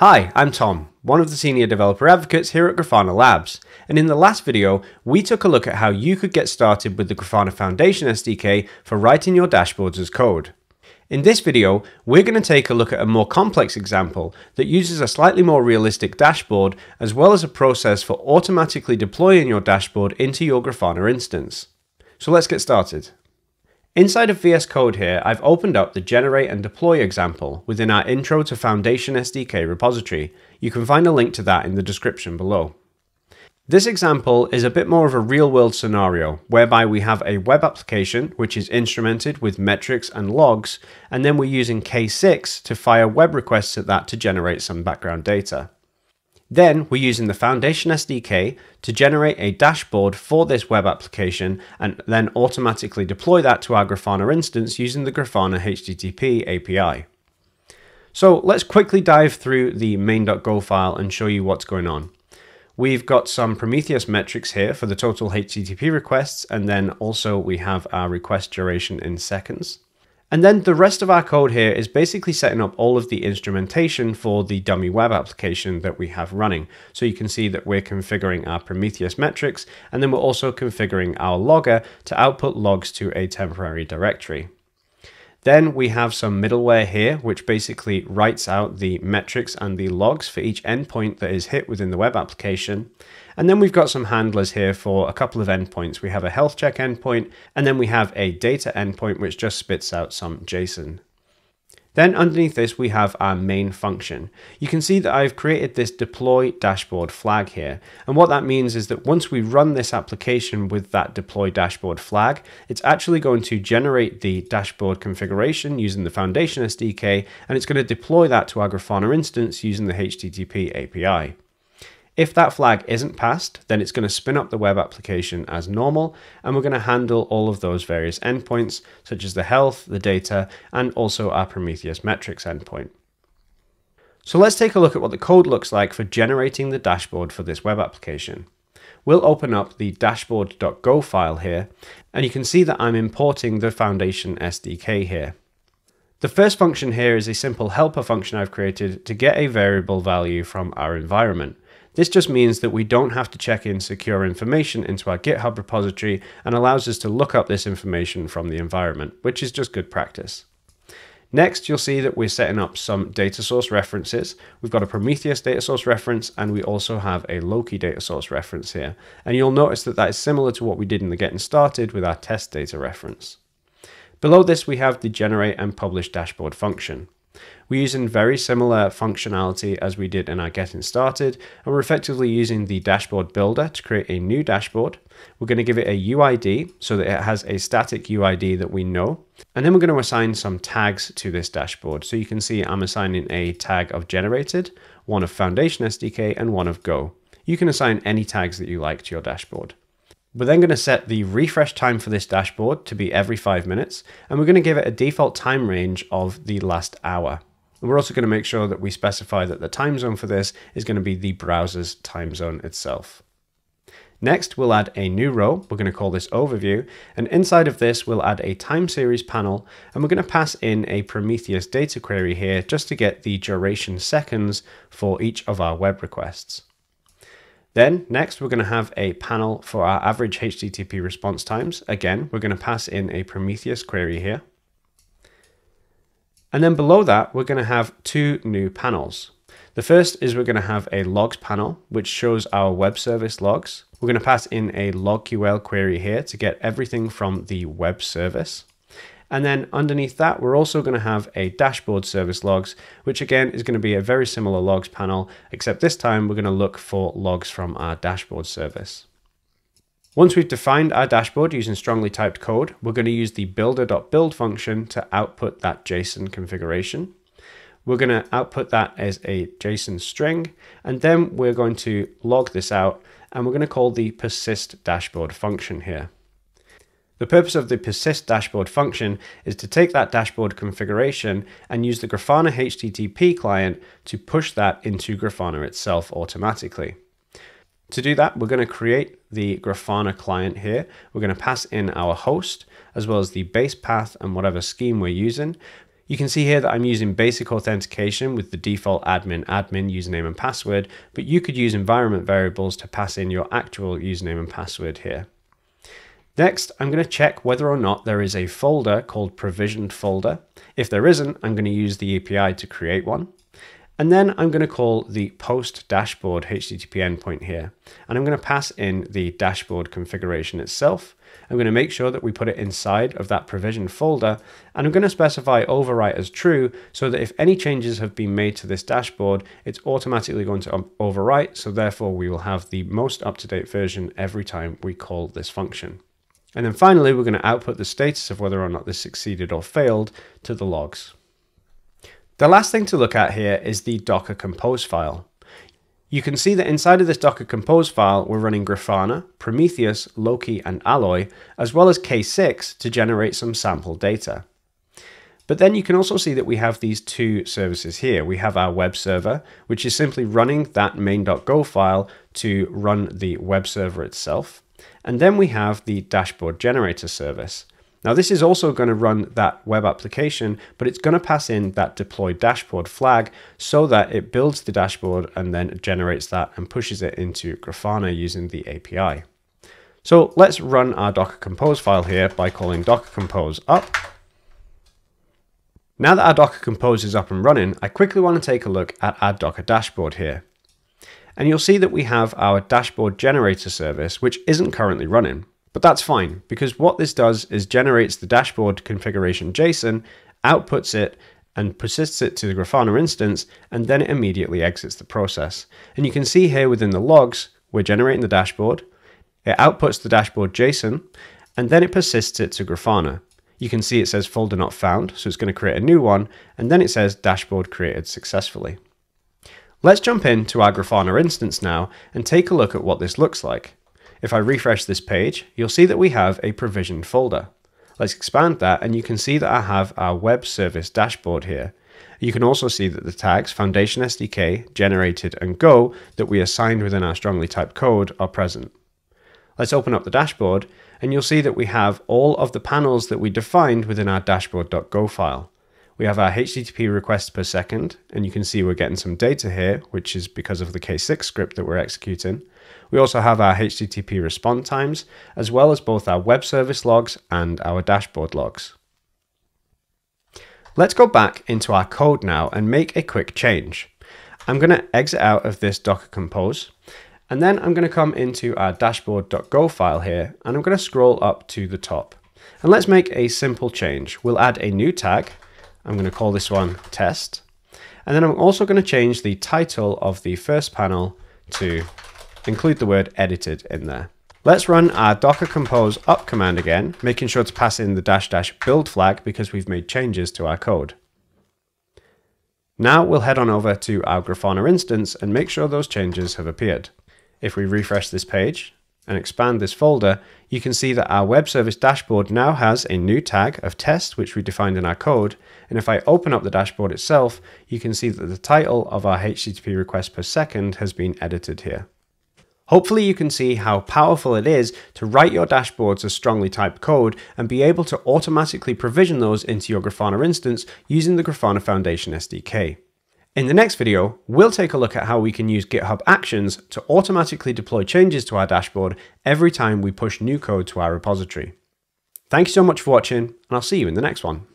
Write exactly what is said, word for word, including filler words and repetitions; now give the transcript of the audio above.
Hi, I'm Tom, one of the senior developer advocates here at Grafana Labs, and in the last video, we took a look at how you could get started with the Grafana Foundation S D K for writing your dashboards as code. In this video, we're going to take a look at a more complex example that uses a slightly more realistic dashboard, as well as a process for automatically deploying your dashboard into your Grafana instance. So let's get started. Inside of V S Code here, I've opened up the generate and deploy example within our Intro to Foundation S D K repository. You can find a link to that in the description below. This example is a bit more of a real-world scenario, whereby we have a web application which is instrumented with metrics and logs, and then we're using K six to fire web requests at that to generate some background data. Then we're using the Foundation S D K to generate a dashboard for this web application and then automatically deploy that to our Grafana instance using the Grafana H T T P A P I. So let's quickly dive through the main dot go file and show you what's going on. We've got some Prometheus metrics here for the total H T T P requests, and then also we have our request duration in seconds. And then the rest of our code here is basically setting up all of the instrumentation for the dummy web application that we have running. So you can see that we're configuring our Prometheus metrics, and then we're also configuring our logger to output logs to a temporary directory. Then we have some middleware here, which basically writes out the metrics and the logs for each endpoint that is hit within the web application. And then we've got some handlers here for a couple of endpoints. We have a health check endpoint, and then we have a data endpoint, which just spits out some JSON. Then underneath this, we have our main function. You can see that I've created this deploy dashboard flag here. And what that means is that once we run this application with that deploy dashboard flag, it's actually going to generate the dashboard configuration using the Foundation S D K, and it's going to deploy that to our Grafana instance using the H T T P A P I. If that flag isn't passed, then it's going to spin up the web application as normal, and we're going to handle all of those various endpoints, such as the health, the data, and also our Prometheus metrics endpoint. So let's take a look at what the code looks like for generating the dashboard for this web application. We'll open up the dashboard dot go file here, and you can see that I'm importing the Foundation S D K here. The first function here is a simple helper function I've created to get a variable value from our environment. This just means that we don't have to check in secure information into our GitHub repository and allows us to look up this information from the environment, which is just good practice. Next, you'll see that we're setting up some data source references. We've got a Prometheus data source reference, and we also have a Loki data source reference here. And you'll notice that that is similar to what we did in the getting started with our test data reference. Below this, we have the generate and publish dashboard function. We're using very similar functionality as we did in our getting started, and we're effectively using the dashboard builder to create a new dashboard. We're going to give it a U I D so that it has a static U I D that we know, and then we're going to assign some tags to this dashboard. So you can see I'm assigning a tag of generated, one of Foundation S D K, and one of Go. You can assign any tags that you like to your dashboard. We're then going to set the refresh time for this dashboard to be every five minutes, and we're going to give it a default time range of the last hour. And we're also going to make sure that we specify that the time zone for this is going to be the browser's time zone itself. Next, we'll add a new row. We're going to call this overview, and inside of this, we'll add a time series panel, and we're going to pass in a Prometheus data query here just to get the duration seconds for each of our web requests. Then next, we're going to have a panel for our average H T T P response times. Again, we're going to pass in a Prometheus query here. And then below that, we're going to have two new panels. The first is we're going to have a logs panel, which shows our web service logs. We're going to pass in a log Q L query here to get everything from the web service. And then underneath that, we're also going to have a dashboard service logs, which again is going to be a very similar logs panel, except this time we're going to look for logs from our dashboard service. Once we've defined our dashboard using strongly typed code, we're going to use the builder dot build function to output that JSON configuration. We're going to output that as a JSON string, and then we're going to log this out, and we're going to call the persist dashboard function here. The purpose of the persist dashboard function is to take that dashboard configuration and use the Grafana H T T P client to push that into Grafana itself automatically. To do that, we're going to create the Grafana client here. We're going to pass in our host as well as the base path and whatever scheme we're using. You can see here that I'm using basic authentication with the default admin admin username and password, but you could use environment variables to pass in your actual username and password here. Next, I'm going to check whether or not there is a folder called provisioned folder. If there isn't, I'm going to use the A P I to create one. And then I'm going to call the post dashboard H T T P endpoint here, and I'm going to pass in the dashboard configuration itself. I'm going to make sure that we put it inside of that provision folder, and I'm going to specify overwrite as true so that if any changes have been made to this dashboard, it's automatically going to overwrite. So therefore we will have the most up-to-date version every time we call this function. And then finally, we're going to output the status of whether or not this succeeded or failed to the logs. The last thing to look at here is the Docker Compose file. You can see that inside of this Docker Compose file, we're running Grafana, Prometheus, Loki, and Alloy, as well as K six to generate some sample data. But then you can also see that we have these two services here. We have our web server, which is simply running that main.go file to run the web server itself. And then we have the dashboard generator service. Now this is also going to run that web application, but it's going to pass in that deploy dashboard flag so that it builds the dashboard and then generates that and pushes it into Grafana using the A P I. So let's run our Docker Compose file here by calling Docker Compose up. Now that our Docker Compose is up and running, I quickly want to take a look at our Docker dashboard here. And you'll see that we have our dashboard generator service, which isn't currently running. But that's fine, because what this does is generates the dashboard configuration JSON, outputs it, and persists it to the Grafana instance, and then it immediately exits the process. And you can see here within the logs, we're generating the dashboard, it outputs the dashboard JSON, and then it persists it to Grafana. You can see it says folder not found, so it's going to create a new one, and then it says dashboard created successfully. Let's jump into our Grafana instance now and take a look at what this looks like. If I refresh this page, you'll see that we have a provisioned folder. Let's expand that, and you can see that I have our web service dashboard here. You can also see that the tags Foundation S D K, Generated, and Go that we assigned within our strongly typed code are present. Let's open up the dashboard, and you'll see that we have all of the panels that we defined within our dashboard.go file. We have our H T T P requests per second, and you can see we're getting some data here, which is because of the K six script that we're executing. We also have our H T T P respond times, as well as both our web service logs and our dashboard logs. Let's go back into our code now and make a quick change. I'm going to exit out of this Docker Compose, and then I'm going to come into our dashboard.go file here, and I'm going to scroll up to the top. And let's make a simple change. We'll add a new tag. I'm going to call this one test, and then I'm also going to change the title of the first panel to include the word edited in there. Let's run our Docker Compose up command again, making sure to pass in the dash dash build flag because we've made changes to our code. Now we'll head on over to our Grafana instance and make sure those changes have appeared. If we refresh this page and expand this folder, you can see that our web service dashboard now has a new tag of test, which we defined in our code. And if I open up the dashboard itself, you can see that the title of our H T T P request per second has been edited here. Hopefully you can see how powerful it is to write your dashboards as strongly typed code and be able to automatically provision those into your Grafana instance using the Grafana Foundation S D K. In the next video, we'll take a look at how we can use GitHub Actions to automatically deploy changes to our dashboard every time we push new code to our repository. Thank you so much for watching, and I'll see you in the next one.